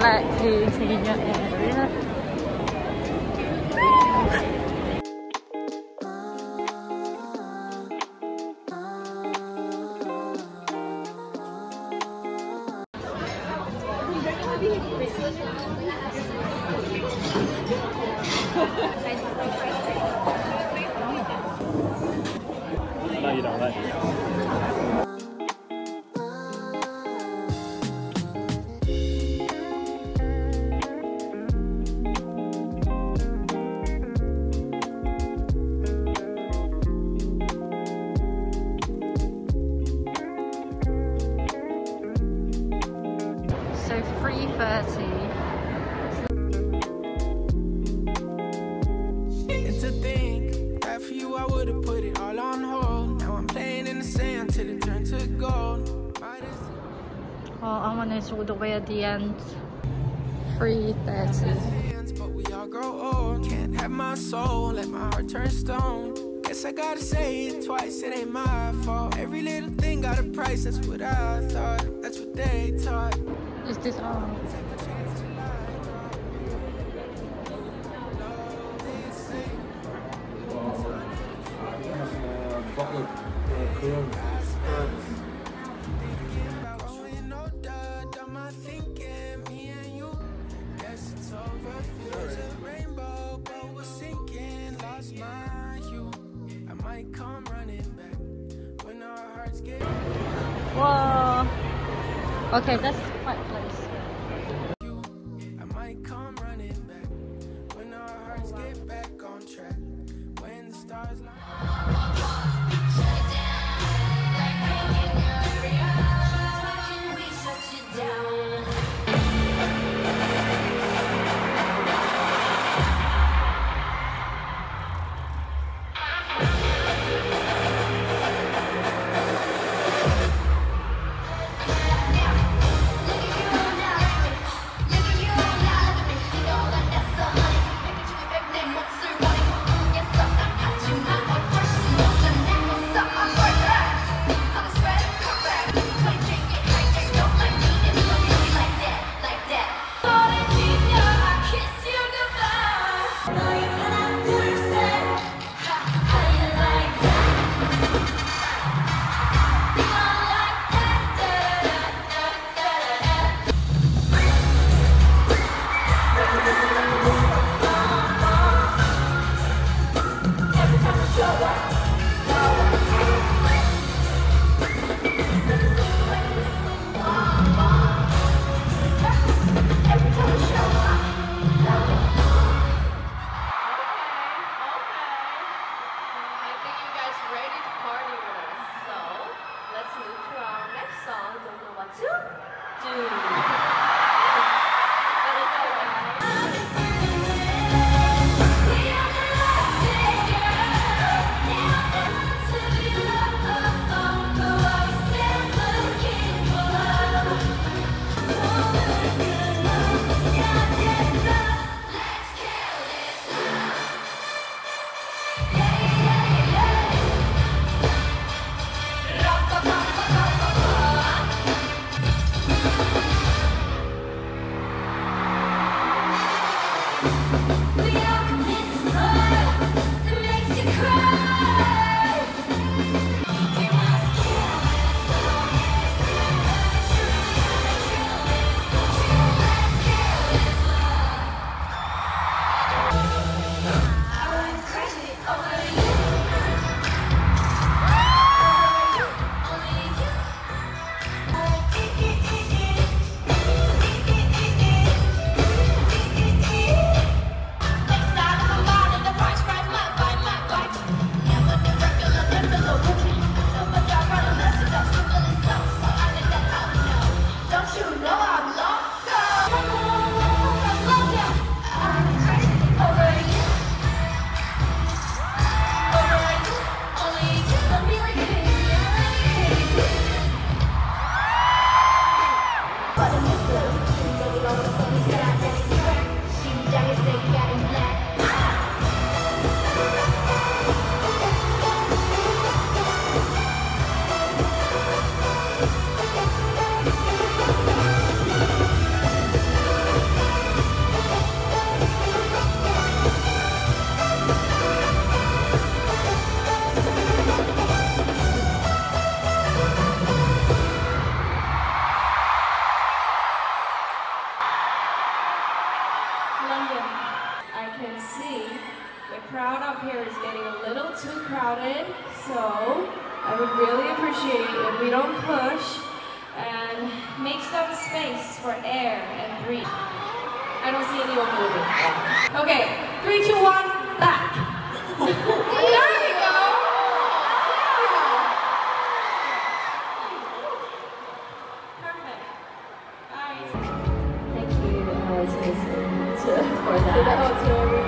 Lại thì mình nhận thấy là no, you don't let me. So 3:30. And to think that for you I would have put it all on hold. Now I'm playing in the sand till it turns to gold. Well, I'm almost all the way at the end. 3:30. But we all grow old. Can't have my soul, let my heart turn stone. Guess I gotta say it twice, it ain't my fault. Every little thing got a price, that's what I thought, that's what they taught. Is this on? Whoa. Okay, that's quite close. I might come running back when our hearts get back on track. When the stars crowd up here is getting a little too crowded, so I would really appreciate if we don't push and make some space for air and breathe. I don't see anyone moving. Okay, 3, 2, 1, back. There we go. Perfect. Nice. Thank you for that. To the hotel for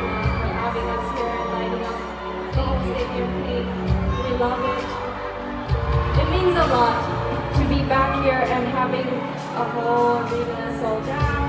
having us here and lighting up the whole stadium. We love it. It means a lot to be back here and having a whole arena sold out.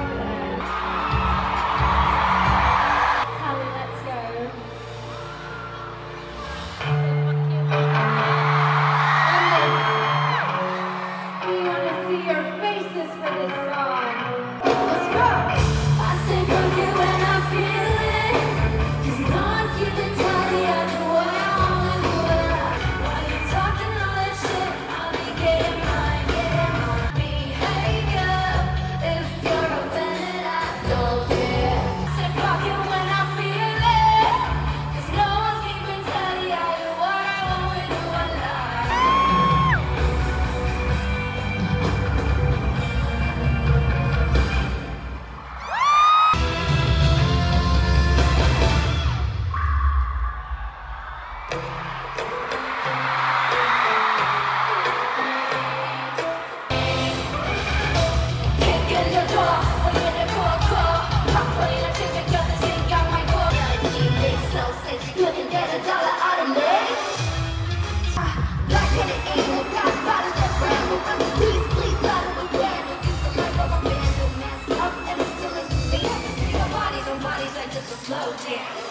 Slow dance.